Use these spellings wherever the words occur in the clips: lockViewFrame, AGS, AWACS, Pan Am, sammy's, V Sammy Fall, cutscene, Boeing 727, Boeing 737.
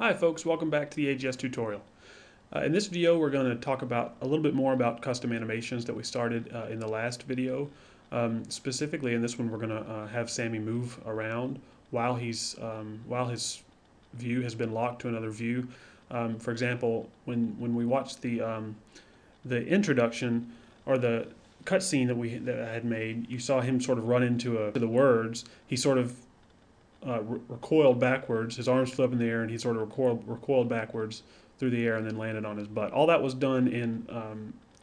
Hi folks, welcome back to the AGS tutorial. In this video we're going to talk about a little bit more about custom animations that we started in the last video. Specifically in this one we're going to have Sammy move around while he's while his view has been locked to another view. For example, when we watched the introduction or the cutscene that I had made, you saw him sort of run into to the words. He sort of recoiled backwards, his arms flew up in the air, and he sort of recoiled backwards through the air and then landed on his butt. All that was done in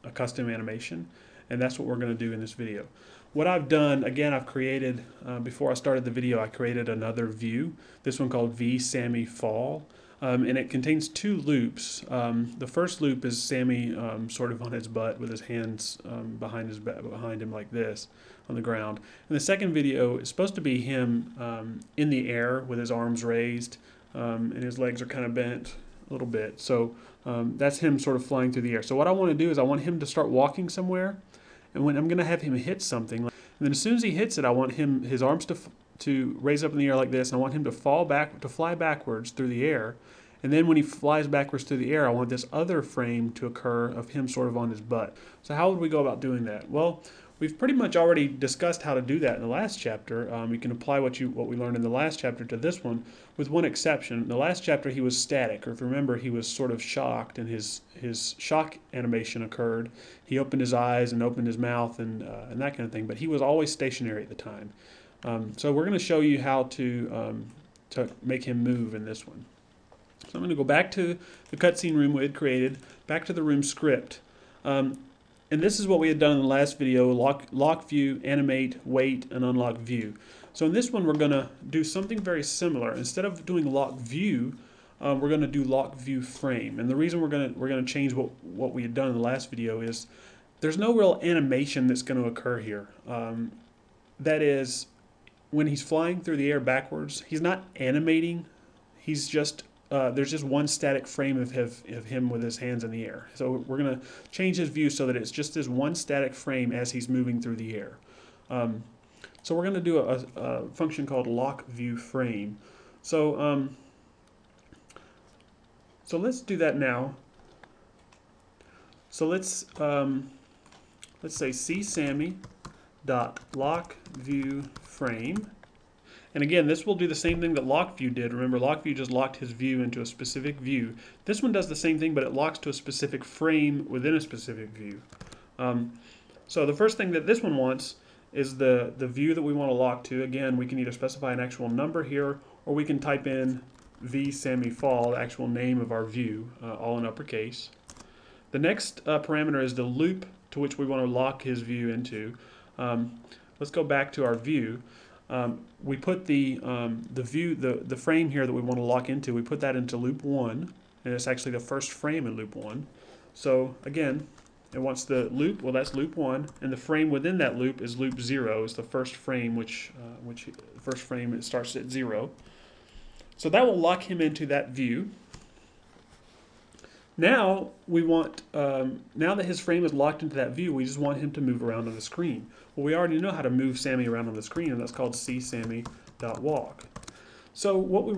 a custom animation, and that's what we're going to do in this video. What I've done, again, I've created, before I started the video, I created another view, this one called V Sammy Fall, and it contains two loops. The first loop is Sammy sort of on his butt with his hands behind him like this on the ground. And the second video is supposed to be him in the air with his arms raised and his legs are kind of bent a little bit. So that's him sort of flying through the air. So what I want to do is I want him to start walking somewhere, and when I'm going to have him hit something. And then as soon as he hits it, I want his arms to raise up in the air like this, and I want him to fly backwards through the air. And then when he flies backwards through the air, I want this other frame to occur of him sort of on his butt. So how would we go about doing that? Well, we've pretty much already discussed how to do that in the last chapter. You can apply what we learned in the last chapter to this one, with one exception. In the last chapter he was static, or if you remember, he was sort of shocked, and his shock animation occurred. He opened his eyes and opened his mouth and that kind of thing, but he was always stationary at the time. So we're going to show you how to make him move in this one. So I'm going to go back to the cutscene room we had created, back to the room script. And this is what we had done in the last video, lock view, animate, wait, and unlock view. So in this one we're going to do something very similar. Instead of doing lock view, we're going to do lock view frame. And the reason we're going to change what we had done in the last video is there's no real animation that's going to occur here. That is, when he's flying through the air backwards, he's not animating. He's just there's just one static frame of him with his hands in the air. So we're going to change his view so that it's just this one static frame as he's moving through the air. So we're going to do a function called lockViewFrame. So so let's do that now. So let's say C Sammy dot lockViewFrame. And again, this will do the same thing that LockView did. Remember, LockView just locked his view into a specific view. This one does the same thing, but it locks to a specific frame within a specific view. So the first thing that this one wants is the view that we want to lock to. Again, we can either specify an actual number here, or we can type in V Sammy Fall, the actual name of our view, all in uppercase. The next parameter is the loop to which we want to lock his view into. Let's go back to our view. We put the frame here that we want to lock into, we put that into loop 1, and it's actually the first frame in loop 1. So again, it wants the loop, well that's loop 1, and the frame within that loop is loop 0, it's the first frame which first frame it starts at 0. So that will lock him into that view. Now we want, now that his frame is locked into that view, we just want him to move around on the screen. Well, we already know how to move Sammy around on the screen, and that's called cSammy.walk. So what we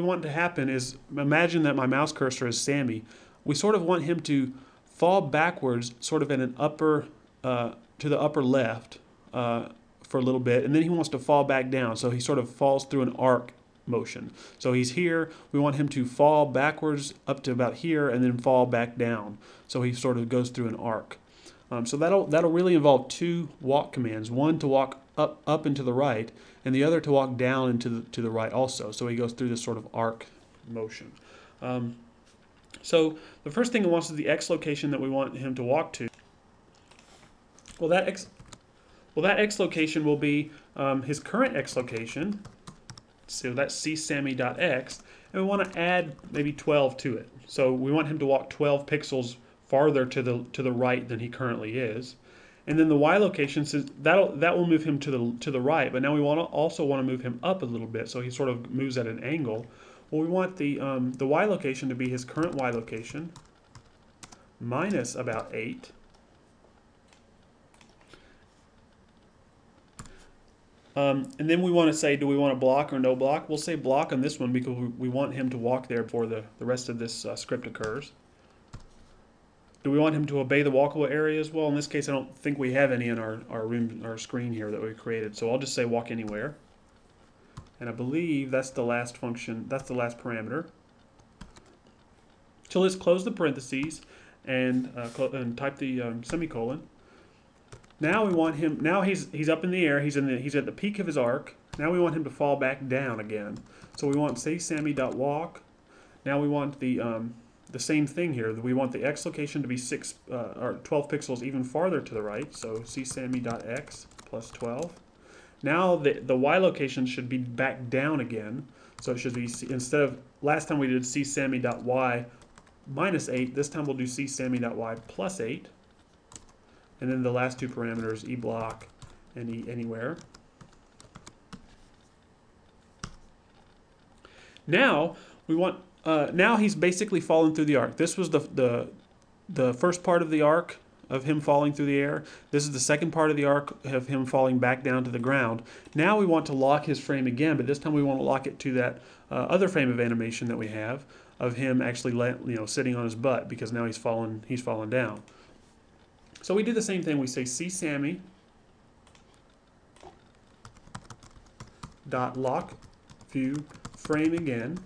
want to happen is, imagine that my mouse cursor is Sammy. We sort of want him to fall backwards, sort of in an upper to the upper left for a little bit, and then he wants to fall back down. So he sort of falls through an arc motion. So he's here, we want him to fall backwards up to about here and then fall back down. So he sort of goes through an arc. So that'll really involve two walk commands, one to walk up and to the right, and the other to walk down and to the right also. So he goes through this sort of arc motion. So the first thing it wants is the X location that we want him to walk to. Well, that X location will be his current X location. So that's cSammy.x, and we want to add maybe 12 to it. So we want him to walk 12 pixels farther to the right than he currently is. And then the Y location, says that will move him to the right, but now we also want to move him up a little bit, so he sort of moves at an angle. Well, we want the Y location to be his current Y location minus about 8. And then we want to say, do we want to block or no block? We'll say block on this one because we want him to walk there before the rest of this script occurs. Do we want him to obey the walkable area as well? In this case, I don't think we have any in our screen here that we created. So I'll just say walk anywhere. And I believe that's the last function, that's the last parameter. So let's close the parentheses and type the semicolon. Now we want him. Now he's up in the air. He's at the peak of his arc. Now we want him to fall back down again. So we want say Sammy.walk. Now we want the same thing here. We want the x location to be 12 pixels even farther to the right. So see Sammy.x plus 12. Now the y location should be back down again. So it should be, instead of last time we did c Sammy.y minus 8. This time we'll do c Sammy.y plus 8. And then the last two parameters, e block and e anywhere. Now we want. Now he's basically fallen through the arc. This was the first part of the arc of him falling through the air. This is the second part of the arc of him falling back down to the ground. Now we want to lock his frame again, but this time we want to lock it to that other frame of animation that we have of him actually sitting on his butt, because now he's fallen down. So we do the same thing. We say C Sammy dot lock view frame again.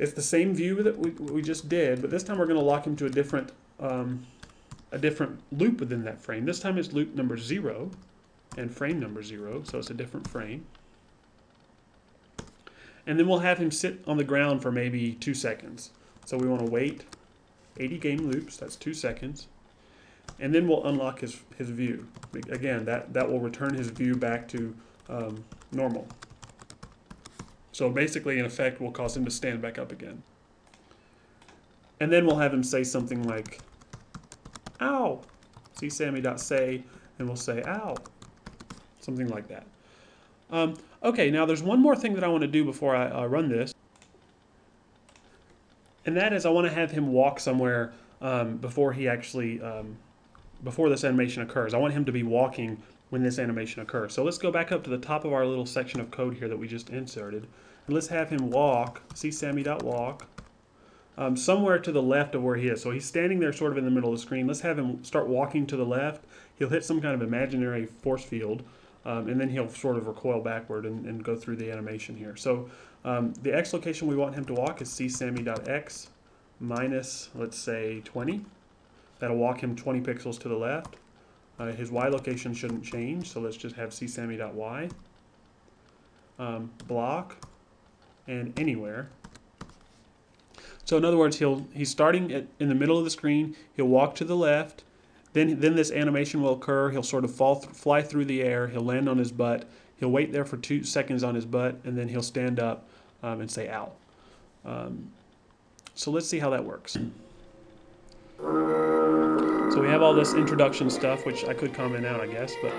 It's the same view that we just did, but this time we're going to lock him to a different loop within that frame. This time it's loop number 0 and frame number 0, so it's a different frame. And then we'll have him sit on the ground for maybe 2 seconds. So we want to wait 80 game loops. That's 2 seconds. And then we'll unlock his view. Again, that will return his view back to normal. So basically, in effect, we'll cause him to stand back up again. And then we'll have him say something like, ow! See Sammy.say, and we'll say, ow! Something like that. Okay, now there's one more thing that I want to do before I run this. And that is I want to have him walk somewhere before he actually... before this animation occurs. I want him to be walking when this animation occurs. So let's go back up to the top of our little section of code here that we just inserted. And let's have him walk, see Sammy.walk, somewhere to the left of where he is. So he's standing there sort of in the middle of the screen. Let's have him start walking to the left. He'll hit some kind of imaginary force field, and then he'll sort of recoil backward and go through the animation here. So the x location we want him to walk is see Sammy.x minus, let's say, 20. That'll walk him 20 pixels to the left. His y location shouldn't change, so let's just have csammy.y, block, and anywhere. So in other words, he's starting in the middle of the screen, he'll walk to the left, then this animation will occur, he'll sort of fly through the air, he'll land on his butt, he'll wait there for 2 seconds on his butt, and then he'll stand up and say ow. So let's see how that works. So we have all this introduction stuff, which I could comment out, I guess, but...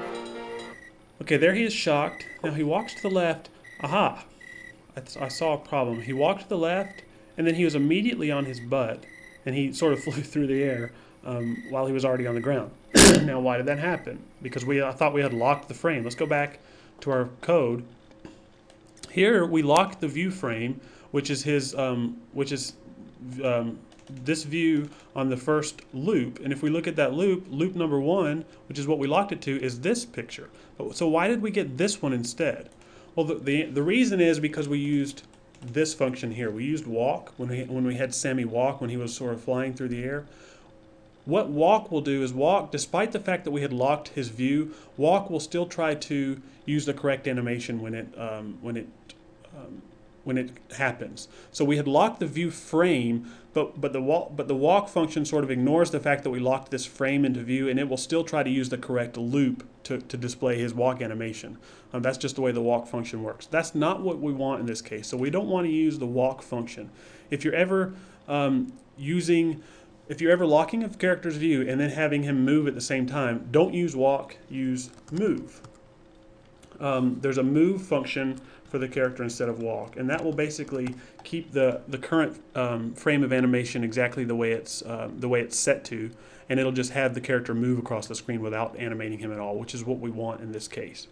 Okay, there he is shocked. Now he walks to the left. Aha! I saw a problem. He walked to the left, and then he was immediately on his butt, and he sort of flew through the air while he was already on the ground. Now, why did that happen? Because I thought we had locked the frame. Let's go back to our code. Here, we locked the view frame, which is his... this view on the first loop, and if we look at that loop number 1, which is what we locked it to, is this picture. So why did we get this one instead? Well, the reason is because we used this function here. We used walk when we had Sammy walk when he was sort of flying through the air. What walk will do is walk, despite the fact that we had locked his view, walk will still try to use the correct animation when it happens. So we had locked the view frame, but the walk function sort of ignores the fact that we locked this frame into view, and it will still try to use the correct loop to display his walk animation. That's just the way the walk function works. That's not what we want in this case. So we don't want to use the walk function. If you're ever locking a character's view and then having him move at the same time, don't use walk, use move. There's a move function for the character instead of walk, and that will basically keep the current frame of animation exactly the way it's set to, and it'll just have the character move across the screen without animating him at all, which is what we want in this case.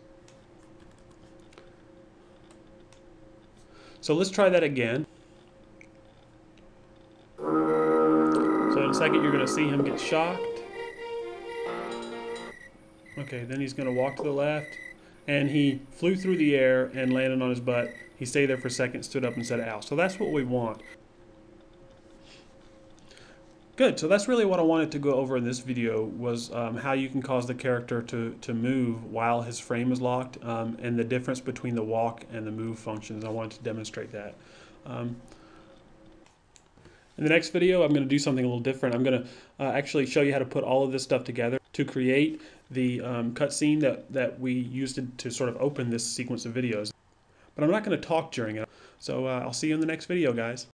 So let's try that again. So in a second you're going to see him get shocked. Okay, then he's going to walk to the left. And he flew through the air and landed on his butt. He stayed there for a second, stood up and said, ow. So that's what we want. Good, so that's really what I wanted to go over in this video was how you can cause the character to move while his frame is locked and the difference between the walk and the move functions. I wanted to demonstrate that. In the next video, I'm going to do something a little different. I'm going to actually show you how to put all of this stuff together to create the cutscene that we used to sort of open this sequence of videos. But I'm not going to talk during it. So I'll see you in the next video, guys.